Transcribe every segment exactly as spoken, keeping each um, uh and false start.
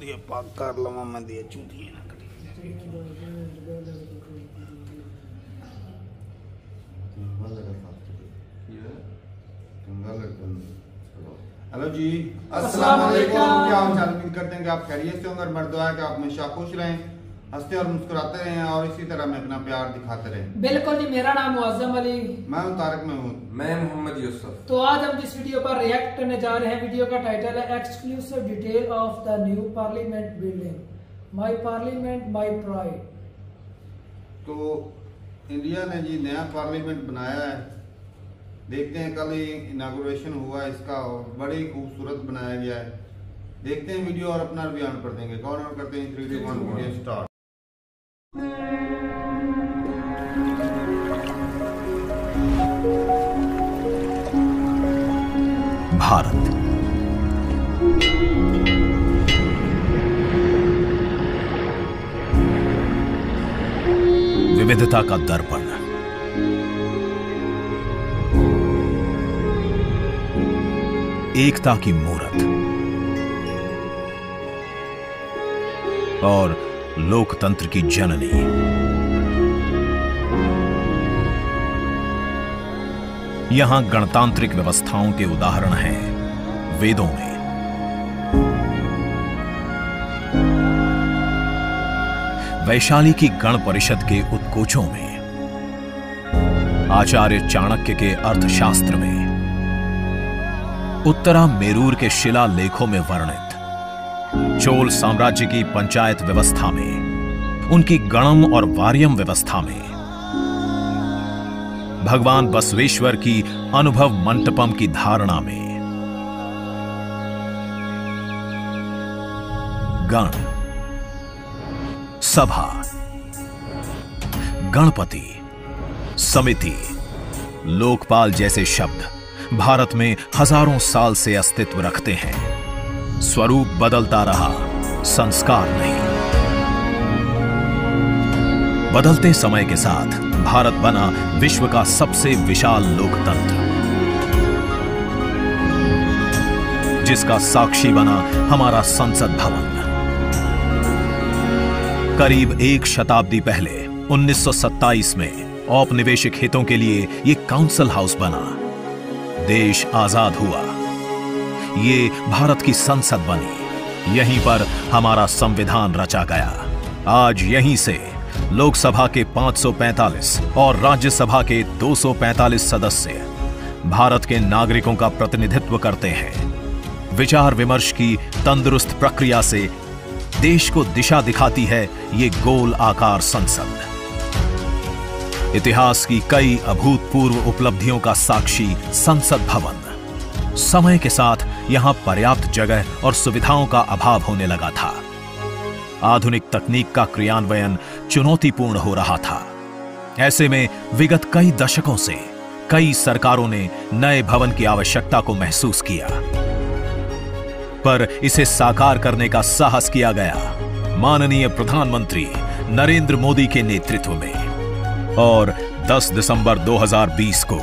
दिया पाक कर लवा मैं दिया चूतिए ना कटी हेलो जी अस्सलाम वालेकुम। क्या हम उम्मीद करते हैं कि आप खैरियत से होंगे और मर्द दुआ है कि आप हमेशा खुश रहें, हंसते और मुस्कुराते रहें और इसी तरह में अपना प्यार दिखाते रहें। बिल्कुल जी, मेरा नाम मुअज्जम अली, मैं हूँ तारिक महमूद, मैं मोहम्मद यूसुफ। तो आज हम जिस वीडियो पर रिएक्ट करने जा रहे हैं, वीडियो का टाइटल है exclusive detail of the new parliament building, my parliament my pride. तो इंडिया ने जी नया पार्लियामेंट बनाया है, देखते हैं कल ही इनागुरेशन हुआ इसका और बड़ी खूबसूरत बनाया गया है। देखते हैं वीडियो और अपना बयान कर देंगे। कौन और करते हैं three one video start. Bharat विविधता का दर्पण, एकता की मूरत और लोकतंत्र की जननी। यहां गणतांत्रिक व्यवस्थाओं के उदाहरण हैं वेदों में, वैशाली की गण परिषद के उत्कोचों में, आचार्य चाणक्य के अर्थशास्त्र में, उत्तरा मेरूर के शिला लेखों में वर्णित चोल साम्राज्य की पंचायत व्यवस्था में, उनकी गणम और वार्यम व्यवस्था में, भगवान बसवेश्वर की अनुभव मंटपम की धारणा में। गण सभा, गणपति, समिति, लोकपाल जैसे शब्द भारत में हजारों साल से अस्तित्व रखते हैं। स्वरूप बदलता रहा, संस्कार नहीं। बदलते समय के साथ भारत बना विश्व का सबसे विशाल लोकतंत्र, जिसका साक्षी बना हमारा संसद भवन। करीब एक शताब्दी पहले उन्नीस सौ सत्ताईस में औपनिवेशिक हितों के लिए यह काउंसिल हाउस बना, देश आजाद हुआ, ये भारत की संसद बनी, यहीं पर हमारा संविधान रचा गया। आज यहीं से लोकसभा के पाँच सौ पैंतालीस और राज्यसभा के दो सौ पैंतालीस सदस्य भारत के नागरिकों का प्रतिनिधित्व करते हैं। विचार विमर्श की तंदुरुस्त प्रक्रिया से देश को दिशा दिखाती है ये गोल आकार संसद। इतिहास की कई अभूतपूर्व उपलब्धियों का साक्षी संसद भवन। समय के साथ यहां पर्याप्त जगह और सुविधाओं का अभाव होने लगा था। आधुनिक तकनीक का क्रियान्वयन चुनौतीपूर्ण हो रहा था। ऐसे में विगत कई दशकों से कई सरकारों ने नए भवन की आवश्यकता को महसूस किया, पर इसे साकार करने का साहस किया गया माननीय प्रधानमंत्री नरेंद्र मोदी के नेतृत्व में। और दस दिसंबर दो हज़ार बीस को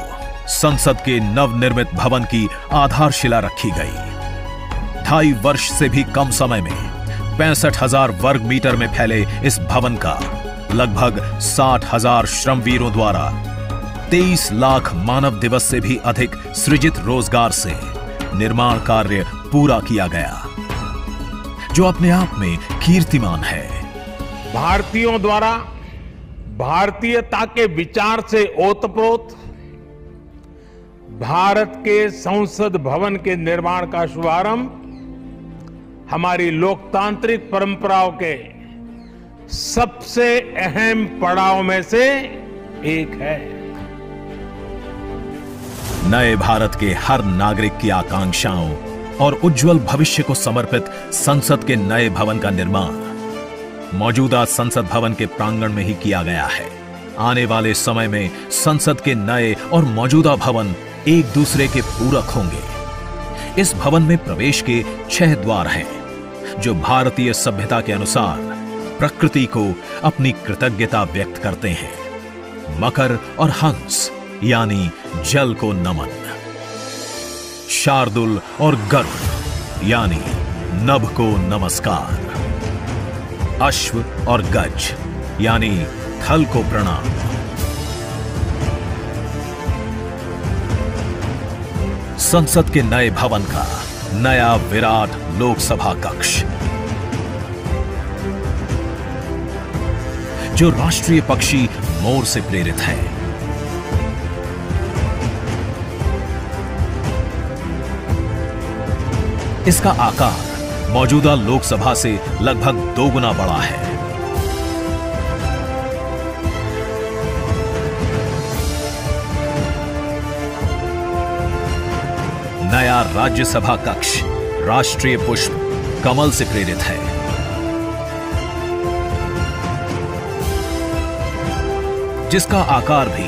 संसद के नवनिर्मित भवन की आधारशिला रखी गई। ढाई वर्ष से भी कम समय में पैंसठ हजार वर्ग मीटर में फैले इस भवन का लगभग साठ हजार श्रमवीरों द्वारा तेईस लाख मानव दिवस से भी अधिक सृजित रोजगार से निर्माण कार्य पूरा किया गया, जो अपने आप में कीर्तिमान है। भारतीयों द्वारा भारतीयता के विचार से ओतप्रोत भारत के संसद भवन के निर्माण का शुभारंभ हमारी लोकतांत्रिक परंपराओं के सबसे अहम पड़ाव में से एक है। नए भारत के हर नागरिक की आकांक्षाओं और उज्जवल भविष्य को समर्पित संसद के नए भवन का निर्माण मौजूदा संसद भवन के प्रांगण में ही किया गया है। आने वाले समय में संसद के नए और मौजूदा भवन एक दूसरे के पूरक होंगे। इस भवन में प्रवेश के छह द्वार हैं, जो भारतीय सभ्यता के अनुसार प्रकृति को अपनी कृतज्ञता व्यक्त करते हैं। मकर और हंस यानी जल को नमन, शार्दुल और गरुड़ यानी नभ को नमस्कार। अश्व और गज यानी खल को प्रणाम। संसद के नए भवन का नया विराट लोकसभा कक्ष जो राष्ट्रीय पक्षी मोर से प्रेरित है। इसका आकार मौजूदा लोकसभा से लगभग दोगुना बड़ा है। नया राज्यसभा कक्ष राष्ट्रीय पुष्प कमल से प्रेरित है। जिसका आकार भी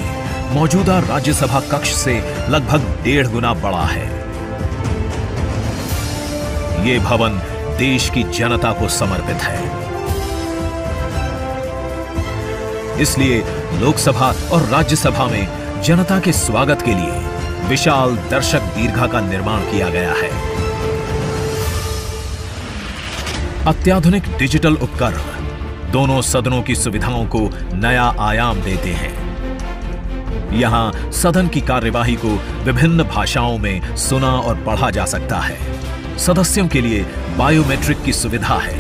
मौजूदा राज्यसभा कक्ष से लगभग डेढ़ गुना बड़ा है। ये भवन देश की जनता को समर्पित है। इसलिए लोकसभा और राज्यसभा में जनता के स्वागत के लिए विशाल दर्शक दीर्घा का निर्माण किया गया है। अत्याधुनिक डिजिटल उपकरण दोनों सदनों की सुविधाओं को नया आयाम देते हैं। यहां सदन की कार्यवाही को विभिन्न भाषाओं में सुना और पढ़ा जा सकता है। सदस्यों के लिए बायोमेट्रिक की सुविधा है।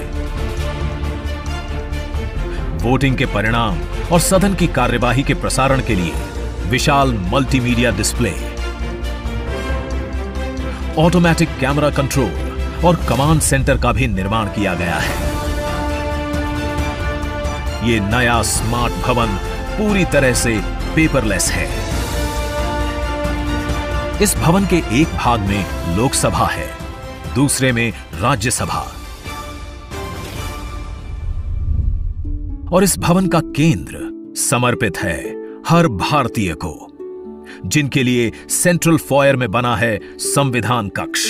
वोटिंग के परिणाम और सदन की कार्यवाही के प्रसारण के लिए विशाल multimedia display, automatic camera control और कमांड सेंटर का भी निर्माण किया गया है। ये नया स्मार्ट भवन पूरी तरह से पेपरलेस है। इस भवन के एक भाग में लोकसभा है, दूसरे में राज्यसभा, और इस भवन का केंद्र समर्पित है हर भारतीय को, जिनके लिए सेंट्रल फॉयर में बना है संविधान कक्ष,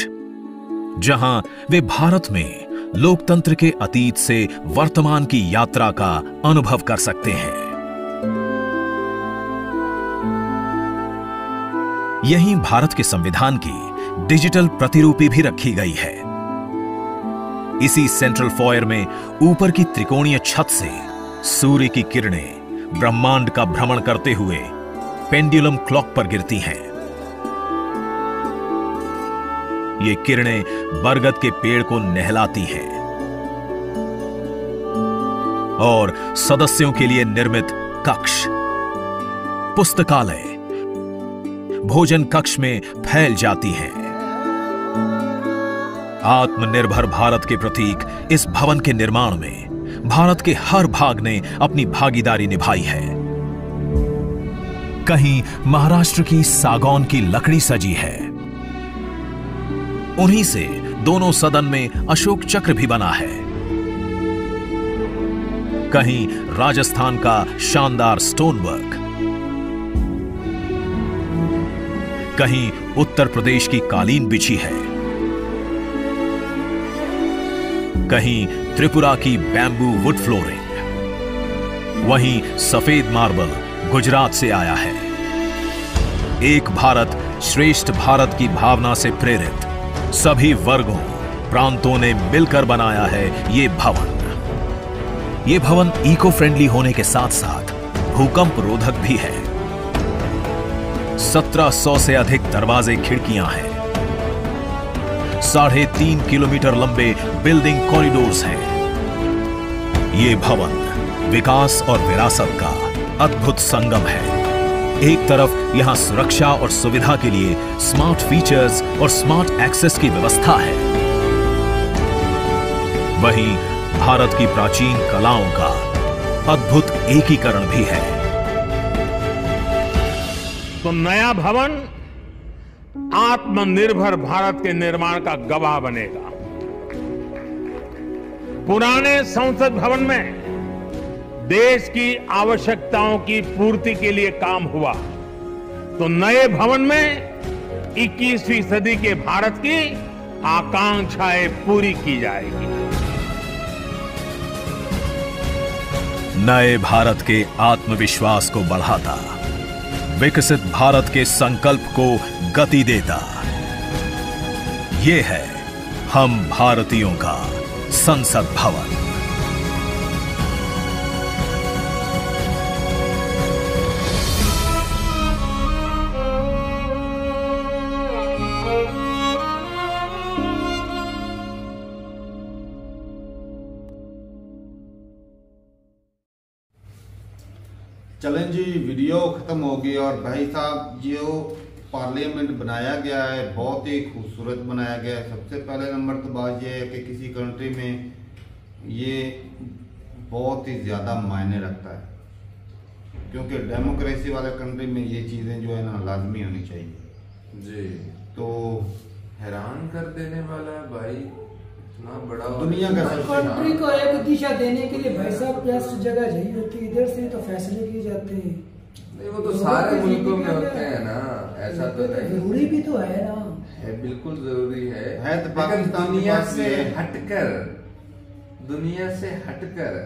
जहां वे भारत में लोकतंत्र के अतीत से वर्तमान की यात्रा का अनुभव कर सकते हैं। यहीं भारत के संविधान की डिजिटल प्रतिरूपी भी रखी गई है। इसी सेंट्रल फॉयर में ऊपर की त्रिकोणीय छत से सूर्य की किरणें ब्रह्मांड का भ्रमण करते हुए पेंडुलम क्लॉक पर गिरती हैं। ये किरणें बरगद के पेड़ को नहलाती हैं और सदस्यों के लिए निर्मित कक्ष, पुस्तकालय, भोजन कक्ष में फैल जाती हैं। आत्मनिर्भर भारत के प्रतीक इस भवन के निर्माण में भारत के हर भाग ने अपनी भागीदारी निभाई है। कहीं महाराष्ट्र की सागौन की लकड़ी सजी है, उन्हीं से दोनों सदन में अशोक चक्र भी बना है। कहीं राजस्थान का शानदार स्टोनवर्क, कहीं उत्तर प्रदेश की कालीन बिछी है, कहीं त्रिपुरा की बैम्बू वुड फ्लोरिंग, वहीं सफेद मार्बल गुजरात से आया है। एक भारत श्रेष्ठ भारत की भावना से प्रेरित सभी वर्गों, प्रांतों ने मिलकर बनाया है ये भवन। ये भवन इको फ्रेंडली होने के साथ साथ भूकंप रोधक भी है। सत्रह सौ से अधिक दरवाजे, खिड़कियां हैं, साढ़े तीन किलोमीटर लंबे बिल्डिंग कॉरिडोर्स हैं। ये भवन विकास और विरासत का अद्भुत संगम है। एक तरफ यहां सुरक्षा और सुविधा के लिए स्मार्ट फीचर्स और स्मार्ट एक्सेस की व्यवस्था है, वहीं भारत की प्राचीन कलाओं का अद्भुत एकीकरण भी है। तो नया भवन आत्मनिर्भर भारत के निर्माण का गवाह बनेगा। पुराने संसद भवन में देश की आवश्यकताओं की पूर्ति के लिए काम हुआ, तो नए भवन में इक्कीसवीं सदी के भारत की आकांक्षाएं पूरी की जाएगी। नए भारत के आत्मविश्वास को बढ़ाता, विकसित भारत के संकल्प को गति देता, ये है हम भारतीयों का संसद भवन। चेयरमैन जी वीडियो ख़त्म हो गई और भाई साहब जो पार्लियामेंट बनाया गया है बहुत ही खूबसूरत बनाया गया है। सबसे पहले नंबर तो बात यह है कि किसी कंट्री में ये बहुत ही ज़्यादा मायने रखता है, क्योंकि डेमोक्रेसी वाले कंट्री में ये चीज़ें जो है ना लाजमी होनी चाहिए जी। तो हैरान कर देने वाला भाई इतना बड़ा दुनिया का कंट्री को एक दिशा देने के लिए भाई साहब बेस्ट जगह यही होती है, इधर से तो फैसले किए जाते हैं। नहीं वो तो सारे मुल्कों में होते हैं ना, ऐसा तो नहीं, जरूरी भी तो है ना, है बिल्कुल जरूरी है, है तो पाकिस्तान दुनिया से हटकर, दुनिया से हटकर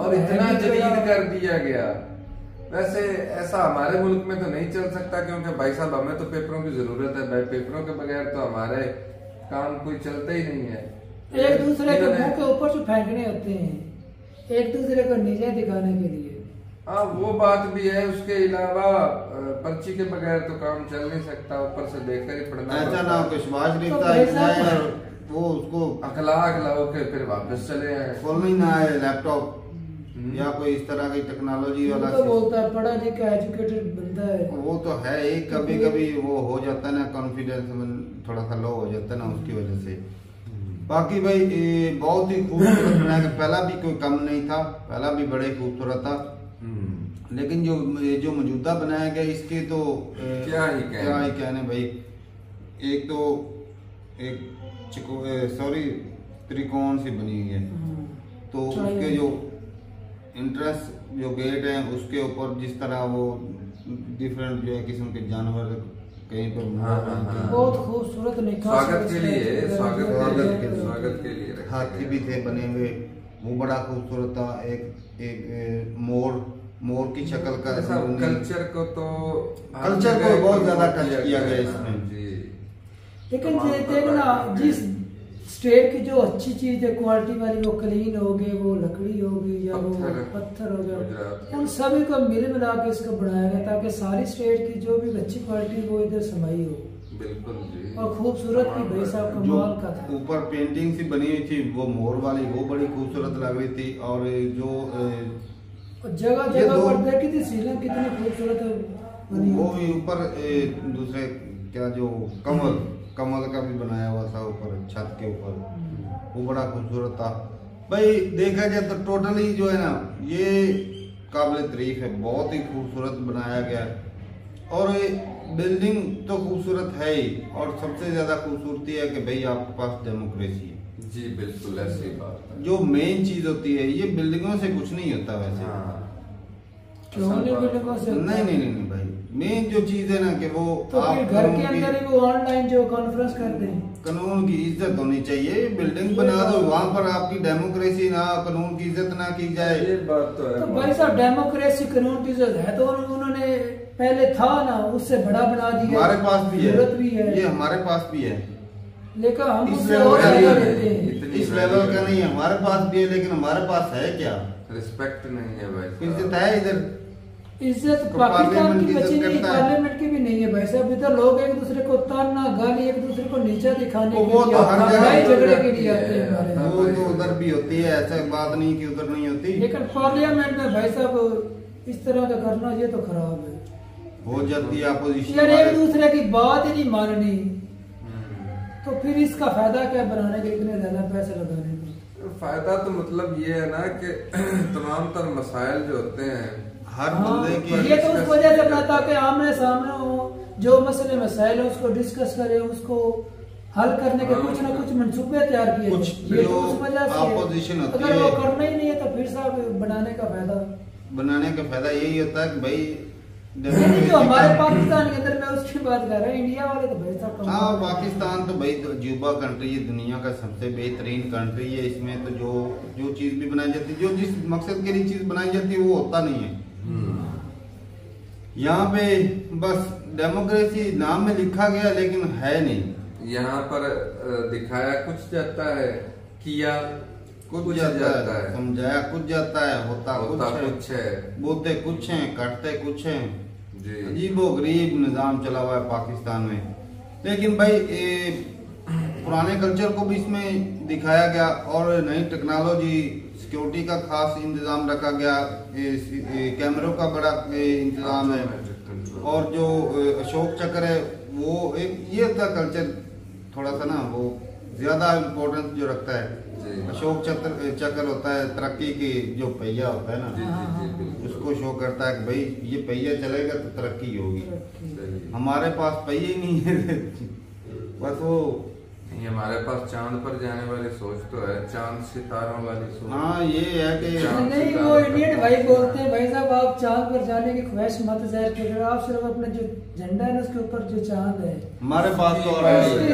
और इतना जदीद कर दिया गया। वैसे ऐसा हमारे मुल्क में तो नहीं चल सकता, क्योंकि भाई साहब हमें तो पेपरों की जरूरत है भाई, पेपरों के बगैर तो हमारे काम कोई चलता ही नहीं है। एक दूसरे के मुंह के ऊपर से फेंकने होते हैं, एक दूसरे को नीचे दिखाने के लिए। हाँ वो बात भी है, उसके अलावा पर्ची के बगैर तो काम चल नहीं सकता, ऊपर से देखकर ही पड़ना ऐसा ना कुछ समाज रिश्ता है वो उसको अखलाक लाओ के फिर वापस चले आए। खोल नहीं ना है लैपटॉप या कोई इस तरह की टेक्नोलॉजी वाला तो बोलता है पढ़ा लिखा एजुकेटेड बंदा है, वो तो है ही, कभी कभी वो हो जाता है ना कॉन्फिडेंस थोड़ा सा लो हो जाता है ना उसकी वजह से। बाकी भाई बहुत ही खूबसूरत बनाया, पहला भी कोई कम नहीं था, पहला भी बड़े खूबसूरत था, लेकिन जो जो मौजूदा बनाया गया इसके तो क्या ही क्या ही कहने भाई। एक तो एक सॉरी त्रिकोण सी बनी हुई है, तो उसके जो इंट्रेस जो गेट हैं उसके ऊपर जिस तरह वो डिफरेंट जो है किस्म के जानवर कहीं पर बहुत खूबसूरत स्वागत के लिए स्वागत स्वागत के लिए हाथी भी थे बने हुए, वो बड़ा खूबसूरत था। एक एक मोर मोर की शक्ल का कल्चर को तो कल्चर को बहुत ज्यादा टच किया गया इसमें जी। लेकिन देखना जिस स्टेट की जो अच्छी चीज है क्वालिटी वाली, वो क्लीन हो गई, वो लकड़ी हो गई या वो पत्थर हो गया, उन सभी को मिल मिला के इसको बनाया गया ताकि सारी स्टेट की जो भी अच्छी क्वालिटी वो इधर समाई हो। बिल्कुल जी। और खूबसूरत भी भाई साहब कमाल का था, ऊपर पेंटिंग सी बनी हुई थी वो मोर वाली, वो बड़ी खूबसूरत लग रही थी। और जो जगह जगह पर देखी थी सीलन कितनी खूबसूरत बनी, वो भी ऊपर दूसरे क्या जो कमल कमल का भी बनाया हुआ था ऊपर छत के ऊपर, वो बड़ा खूबसूरत था भाई। देखा जाए तो टोटली जो है ना ये काबिल तारीफ है, बहुत ही खूबसूरत बनाया गया है। और बिल्डिंग तो खूबसूरत है ही, और सबसे ज्यादा खूबसूरती है कि भाई आपके पास डेमोक्रेसी है जी। बिल्कुल ऐसी बात है, जो मेन चीज होती है ये बिल्डिंगों से कुछ नहीं होता वैसे। हाँ। क्यों नहीं बिल्डिंगों से? नहीं नहीं नहीं भाई, मेन जो चीज है ना कि वो तो आप घर के अंदर ही वो ऑनलाइन जो कॉन्फ्रेंस करते हैं, कानून की इज्जत होनी चाहिए। बिल्डिंग बना दो, वहाँ पर आपकी डेमोक्रेसी ना, कानून की इज्जत ना की जाए, ये बात तो है। तो भाई साहब डेमोक्रेसी कानून की इज्जत है तो उन्होंने पहले था ना उससे बड़ा बना दिया। हमारे पास भी है, भी है ये हमारे पास भी है, लेकिन हम इस लेवल का नहीं है। हमारे पास भी है लेकिन हमारे पास है क्या? रिस्पेक्ट नहीं है भाई, इज्जत है इधर, इज्जत पाकिस्तान की बची नहीं, पार्लियामेंट की भी नहीं है भाई साहब। इधर लोग एक दूसरे को ताना गाली, एक दूसरे को नीचा दिखाने के लिए झगड़े के लिए आते हैं, वो तो उधर भी होती है, ऐसा बात नहीं कि उधर नहीं होती। लेकिन पार्लियामेंट में भाई साहब इस तरह का करना ये तो खराब है, हो जाती है अपोजिशन यार, एक दूसरे की बात ही नहीं माननी, तो फिर इसका फायदा क्या बनाने के इतने ज्यादा पैसे लगाने का? फायदा तो मतलब ये है ना कि तमाम तर मसाइल जो होते हैं हर बंदे की, ये तो उस वजह से कहता कि आमने सामने हो, जो मसले मसाइल है उसको डिस्कस करे, उसको हल करने के कुछ ना कुछ मंसूबे तैयार किए, ये तो उस वजह से अपोजिशन होती है। अगर वो करना ही नहीं है तो फिर साहब बनाने का फायदा बनाने का फायदा यही होता है कि भाई जो हमारे पाकिस्तान के अंदर, मैं उसकी बात कर रहा हूँ, इंडिया वाले तो भाई साहब। हाँ पाकिस्तान तो भाई अजूबा कंट्री है, दुनिया का सबसे बेहतरीन कंट्री है। इसमें तो जो जो चीज भी बनाई जाती है, जो जिस मकसद के लिए चीज बनाई जाती है वो होता नहीं है। यहाँ पे बस डेमोक्रेसी नाम में लिखा गया लेकिन है नहीं, यहाँ पर दिखाया कुछ जाता है, किया कुछ जाता, जाता है, समझाया कुछ जाता है, होता, होता कुछ, कुछ है, बोलते कुछ हैं, करते कुछ हैं। अजीबो गरीब निजाम चला हुआ है पाकिस्तान में। लेकिन भाई ए, पुराने कल्चर को भी इसमें दिखाया गया और नई टेक्नोलॉजी सिक्योरिटी का खास इंतजाम रखा गया, कैमरों का बड़ा इंतजाम है, और जो अशोक चक्र है वो एक ये था कल्चर थोड़ा सा ना वो ज्यादा इम्पोर्टेंस जो रखता है। अशोक चक्र चक्र होता है तरक्की की जो पहिया होता है ना, उसको शो करता है कि भाई ये पहिया चलेगा तो तरक्की होगी। हमारे पास पहिए नहीं है, बस वो नहीं, हमारे पास चांद पर जाने वाली सोच तो है, चांद सितारों वाली सोच। हाँ ये है कि नहीं, वो इंडियन भाई बोलते हैं भाई साहब आप चांद पर जाने की ख्वाहिश मत जाहिर कीजिए, आप सिर्फ अपना जो झंडा है ना उसके ऊपर जो चांद है हमारे पास तो ऑलरेडी,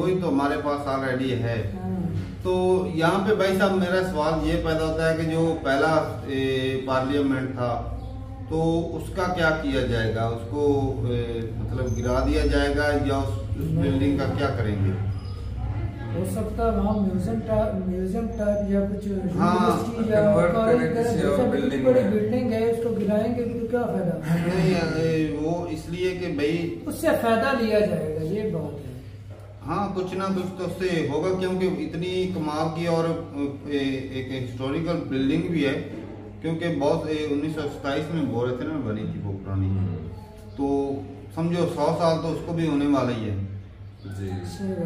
वही तो हमारे पास ऑलरेडी है। तो यहाँ पे भाई साहब मेरा सवाल ये पैदा होता है कि जो पहला पार्लियामेंट था तो उसका क्या किया जाएगा, उसको ए, मतलब गिरा दिया जाएगा या उस, उस बिल्डिंग का क्या करेंगे? हो सकता है वहाँ म्यूजियम टाइप म्यूजियम टाइप या कुछ बिल्डिंग बिल्डिंग है उसको गिराएंगे तो क्या फायदा? नहीं वो इसलिए कि भाई उससे फायदा लिया जाएगा, ये बहुत है। हाँ कुछ ना कुछ तो उससे होगा, क्योंकि इतनी कमाल की और एक हिस्टोरिकल बिल्डिंग भी है, क्योंकि बहुत उन्नीस सौ सताइस में बोल रहे थे ना बनी थी वो पुरानी, तो समझो सौ साल तो उसको भी होने वाला ही है जी।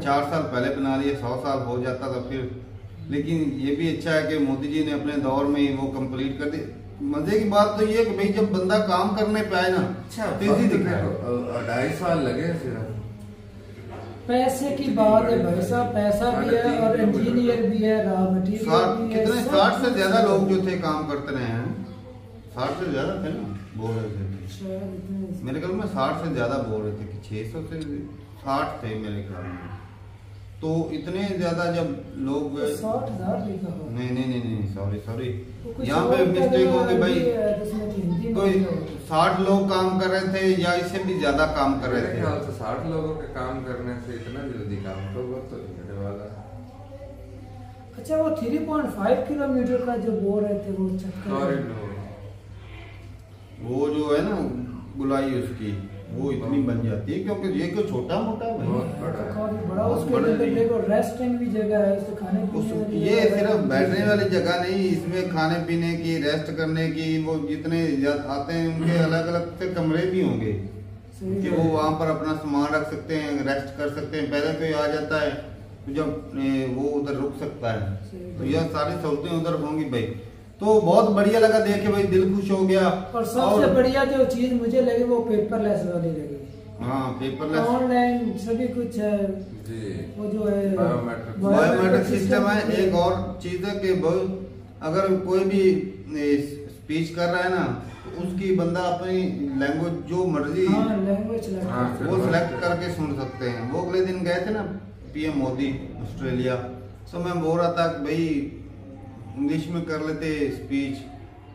चार साल पहले बना लिए, सौ साल हो जाता तो फिर। लेकिन ये भी अच्छा है कि मोदी जी ने अपने दौर में वो कंप्लीट कर दी। मजे की बात तो ये कि भाई जब बंदा काम करने पे आए ना अच्छा तेजी दिखा, ढाई साल लगे सिर्फ। पैसे की बात है भाई साहब, पैसा भी है और इंजीनियर भी है, रॉ मटेरियल भी है। कितने साठ से ज्यादा लोग जो थे काम करते रहे हैं, साठ से ज्यादा थे ना बोल रहे थे, मेरे ख्याल में साठ से ज्यादा बोल रहे थे कि छः सौ से साठ थे मेरे ख्याल में। तो इतने ज्यादा जब लोग साठ हजार लिखा हो, नहीं नहीं नहीं सॉरी सॉरी यहाँ पे मिस्टेक हो गई भाई, कोई साठ लोग काम कर रहे थे या इससे भी ज्यादा काम कर रहे थे। तो साठ लोगों के काम करने से इतना जल्दी काम तो बहुत होने वाला। अच्छा वो थ्री पॉइंट फाइव किलोमीटर का जो बोर रहे थे वो चक्कर, वो जो है ना गुलाई उसकी वो इतनी बन जाती है, क्योंकि ये कोई छोटा मोटा बड़ा उसको देखो रेस्टोरेंट भी जगह है, खाने पीने ये सिर्फ बैठने वाली जगह नहीं, इसमें खाने पीने की, रेस्ट करने की, वो जितने आते हैं उनके अलग अलग से कमरे भी होंगे कि वो वहाँ पर अपना सामान रख सकते हैं, रेस्ट कर सकते हैं। पहले कोई आ जाता है जब वो उधर रुक सकता है, तो यह सारी सहूलतें उधर होंगी भाई। तो बहुत बढ़िया लगा देख के भाई, दिल खुश हो गया। और सबसे बढ़िया जो चीज मुझे लगी वो पेपरलेस वाली लगी। हाँ पेपरलेस, ऑनलाइन सभी कुछ है जी। वो जो है बायोमेट्रिक बायोमेट्रिक सिस्टम है। एक और चीज है कि अगर कोई भी स्पीच कर रहा है ना तो उसकी बंदा अपनी लैंग्वेज जो मर्जी हाँ, लैंग्वेज वो सिलेक्ट करके सुन सकते हैं। वो अगले दिन गए थे ना पीएम मोदी ऑस्ट्रेलिया, तो मैं बोल रहा था भाई इंग्लिश में कर लेते स्पीच,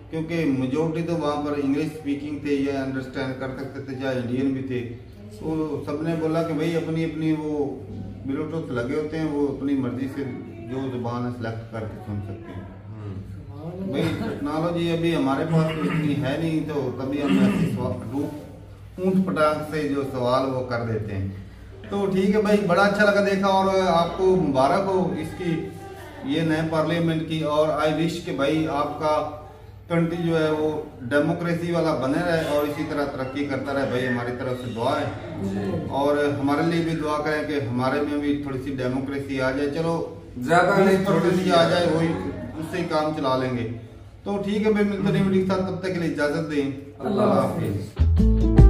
क्योंकि मेजोरिटी तो वहाँ पर इंग्लिश स्पीकिंग थे या अंडरस्टैंड कर सकते थे या इंडियन भी थे। तो सबने बोला कि भाई अपनी अपनी वो ब्लूटूथ लगे होते हैं, वो अपनी मर्जी से जो जुबान है सेलेक्ट करके सुन सकते हैं। भाई टेक्नोलॉजी अभी हमारे पास तो इतनी है नहीं, तो तभी हम ऐसे ऊंट पटांग से जो सवाल वो कर देते हैं। तो ठीक है भाई, बड़ा अच्छा लगा देखा, और आपको मुबारक हो इसकी ये नए पार्लियामेंट की। और आई विश के भाई आपका कंट्री जो है वो डेमोक्रेसी वाला बने रहे और इसी तरह तरक्की करता रहे भाई। हमारी तरफ से दुआ है, और हमारे लिए भी दुआ करें कि हमारे में भी थोड़ी सी डेमोक्रेसी आ जाए। चलो ज्यादा नहीं थोड़ी सी आ जाए, वही उससे ही काम चला लेंगे। तो ठीक है भाई, मिलते नहीं, तब तक के लिए इजाजत दें, अल्लाह हाफिज।